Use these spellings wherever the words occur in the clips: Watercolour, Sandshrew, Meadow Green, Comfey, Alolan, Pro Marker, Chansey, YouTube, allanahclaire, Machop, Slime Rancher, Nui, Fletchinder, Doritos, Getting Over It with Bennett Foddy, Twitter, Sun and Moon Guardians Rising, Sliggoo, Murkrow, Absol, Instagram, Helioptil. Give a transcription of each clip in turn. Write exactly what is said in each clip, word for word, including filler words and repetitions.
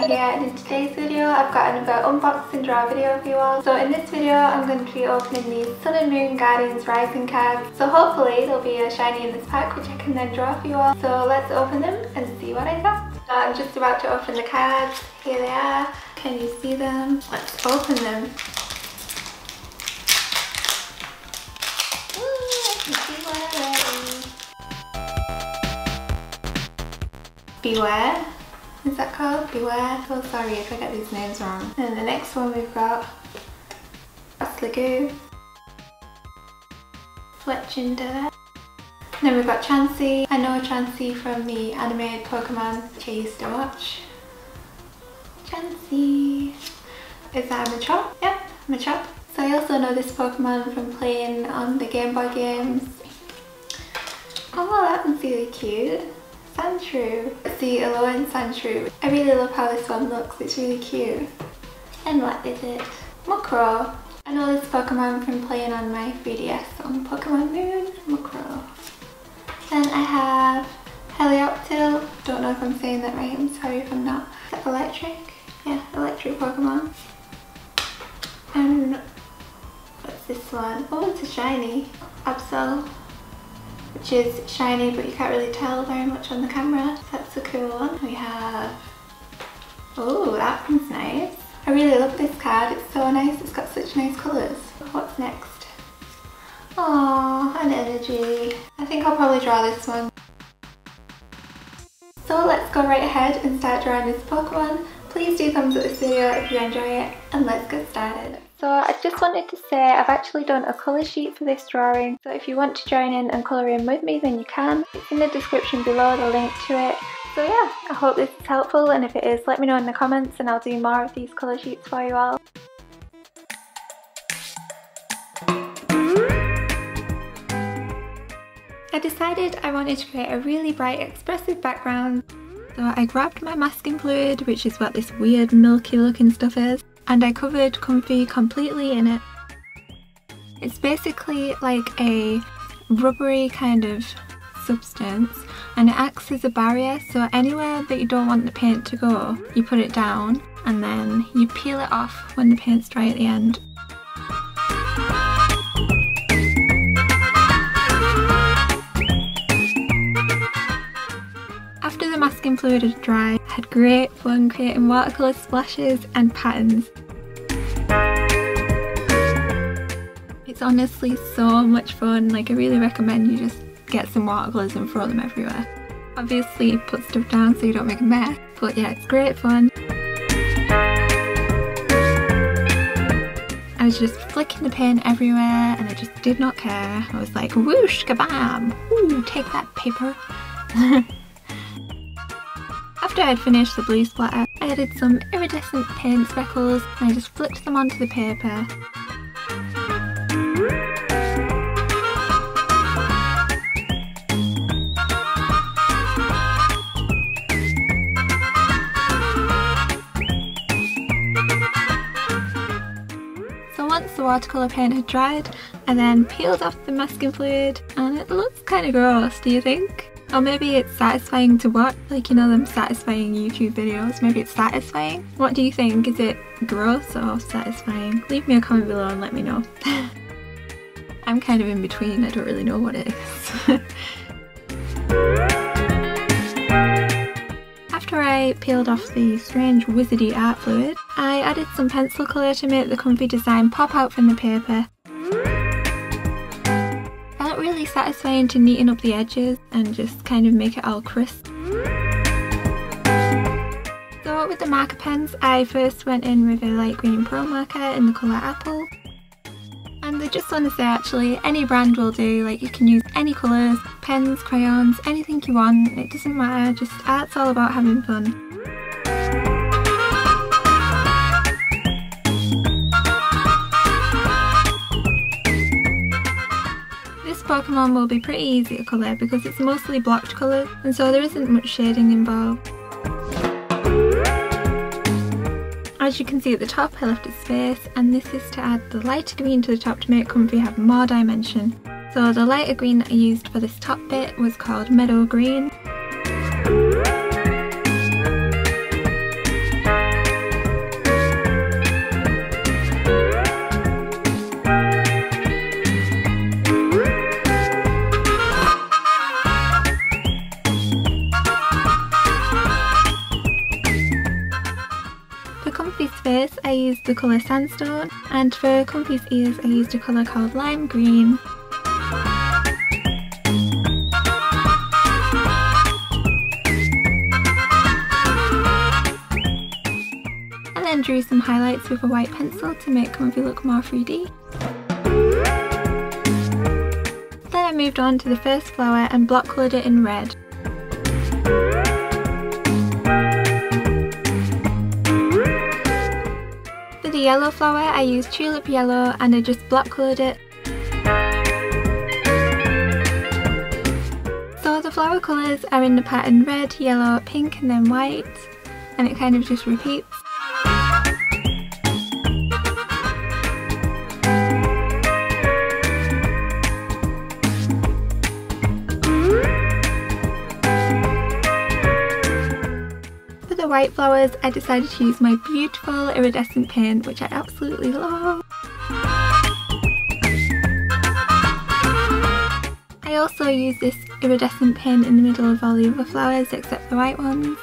Charlie here, and in today's video I've got another unbox and draw video for you all. So in this video I'm going to be opening these Sun and Moon Guardians Rising cards. So hopefully there'll be a shiny in this pack which I can then draw for you all. So let's open them and see what I got. So I'm just about to open the cards. Here they are. Can you see them? Let's open them. Ooh, I can see one already. Beware. Is that called? Beware. Oh, sorry if I get these names wrong. And the next one we've got Sliggoo, Fletchinder. Then we've got Chansey. I know Chansey from the animated Pokemon which I used to watch. Chansey. Is that a Machop? Yep, Machop. So I also know this Pokemon from playing on the Game Boy games. Oh, that one's really cute. Sandshrew. It's the Alolan Sandshrew. I really love how this one looks, it's really cute. And what is it? Murkrow. I know this Pokemon from playing on my three D S on Pokemon Moon. Murkrow. Then I have Helioptil. Don't know if I'm saying that right, I'm sorry if I'm not. Is that electric? Yeah, electric Pokemon. And what's this one? Oh, it's a shiny. Absol. Which is shiny, but you can't really tell very much on the camera. That's a cool one. We have... Oh, that one's nice. I really love this card. It's so nice. It's got such nice colours. What's next? Aww, an energy. I think I'll probably draw this one. So let's go right ahead and start drawing this Pokemon. Please do thumbs up this video if you enjoy it, and let's get started. So I just wanted to say I've actually done a colour sheet for this drawing, so if you want to join in and colour in with me then you can. It's in the description below, the link to it. So yeah, I hope this is helpful, and if it is let me know in the comments and I'll do more of these colour sheets for you all. I decided I wanted to create a really bright expressive background, so I grabbed my masking fluid, which is what this weird milky looking stuff is, and I covered Comfey completely in it. It's basically like a rubbery kind of substance, and it acts as a barrier, so anywhere that you don't want the paint to go, you put it down and then you peel it off when the paint's dry at the end. After the masking fluid had dried, I had great fun creating watercolour splashes and patterns. It's honestly so much fun, like I really recommend you just get some watercolours and throw them everywhere. Obviously put stuff down so you don't make a mess, but yeah, it's great fun. I was just flicking the paint everywhere and I just did not care. I was like whoosh, kabam, ooh, take that paper. After I'd finished the blue splatter, I added some iridescent paint speckles and I just flipped them onto the paper. So once the watercolour paint had dried, I then peeled off the masking fluid, and it looks kinda gross, do you think? Or maybe it's satisfying to watch, like you know them satisfying YouTube videos, maybe it's satisfying? What do you think? Is it gross or satisfying? Leave me a comment below and let me know. I'm kind of in between, I don't really know what it is. After I peeled off the strange wizardy art fluid, I added some pencil colour to make the Comfey design pop out from the paper. Really satisfying to neaten up the edges and just kind of make it all crisp. So with the marker pens I first went in with a light green Pro Marker in the colour Apple, and I just want to say actually any brand will do, like you can use any colours, pens, crayons, anything you want, it doesn't matter, just art's all about having fun. Pokemon will be pretty easy to colour because it's mostly blocked colours and so there isn't much shading involved. As you can see at the top I left it space, and this is to add the lighter green to the top to make Comfey have more dimension. So the lighter green that I used for this top bit was called Meadow Green. the colour Sandstone, and for Comfey's ears I used a colour called Lime Green. And then drew some highlights with a white pencil to make Comfey look more three D. Then I moved on to the first flower and block coloured it in red. For the yellow flower I used Tulip Yellow and I just block coloured it. So the flower colours are in the pattern red, yellow, pink and then white, and it kind of just repeats. The white flowers, I decided to use my beautiful iridescent paint, which I absolutely love. I also use this iridescent paint in the middle of all the other flowers except the white ones.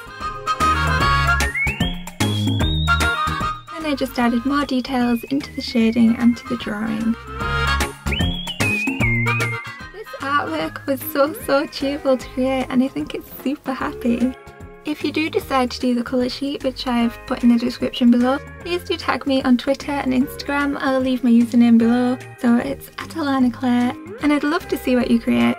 And I just added more details into the shading and to the drawing. This artwork was so so cheerful to create and I think it's super happy. If you do decide to do the colour sheet, which I've put in the description below, please do tag me on Twitter and Instagram. I'll leave my username below, so it's at allanahclaire, and I'd love to see what you create.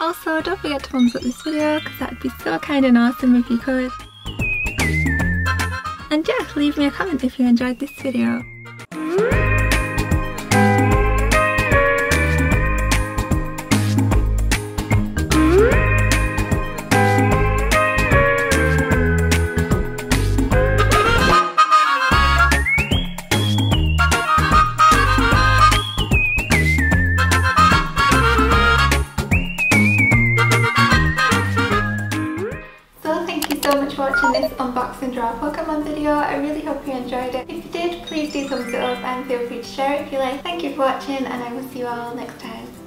Also, don't forget to thumbs up this video, because that'd be so kind and awesome if you could. And yeah, leave me a comment if you enjoyed this video. Watching this unbox and draw Pokemon video. I really hope you enjoyed it. If you did, please do thumbs it up and feel free to share it if you like. Thank you for watching and I will see you all next time.